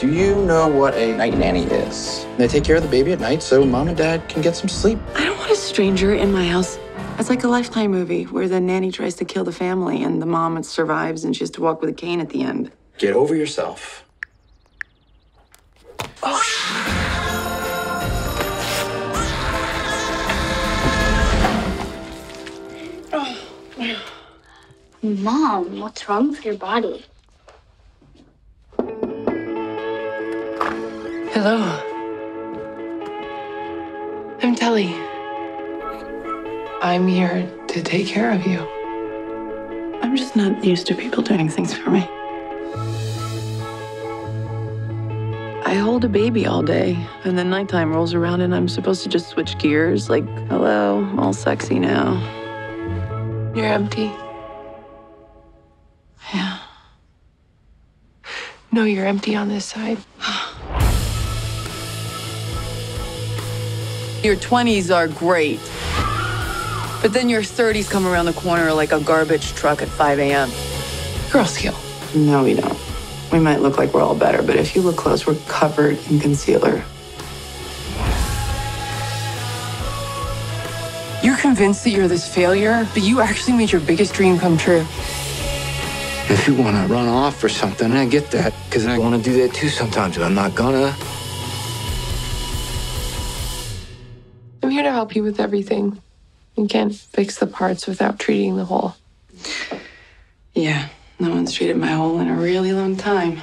Do you know what a night nanny is? They take care of the baby at night so mom and dad can get some sleep. I don't want a stranger in my house. It's like a Lifetime movie where the nanny tries to kill the family and the mom survives and she has to walk with a cane at the end. Get over yourself. Oh. Mom, what's wrong with your body? Hello. I'm Tully. I'm here to take care of you. I'm just not used to people doing things for me. I hold a baby all day, and then nighttime rolls around and I'm supposed to just switch gears, like, hello, I'm all sexy now. You're empty. Yeah. No, you're empty on this side. Your 20s are great, but then your 30s come around the corner like a garbage truck at 5 a.m. Girls kill. No, we don't. We might look like we're all better, but if you look close, we're covered in concealer. You're convinced that you're this failure, but you actually made your biggest dream come true. If you want to run off for something, I get that, because I want to do that too sometimes, and I'm not gonna. I'm here to help you with everything. You can't fix the parts without treating the whole. Yeah, no one's treated my whole in a really long time.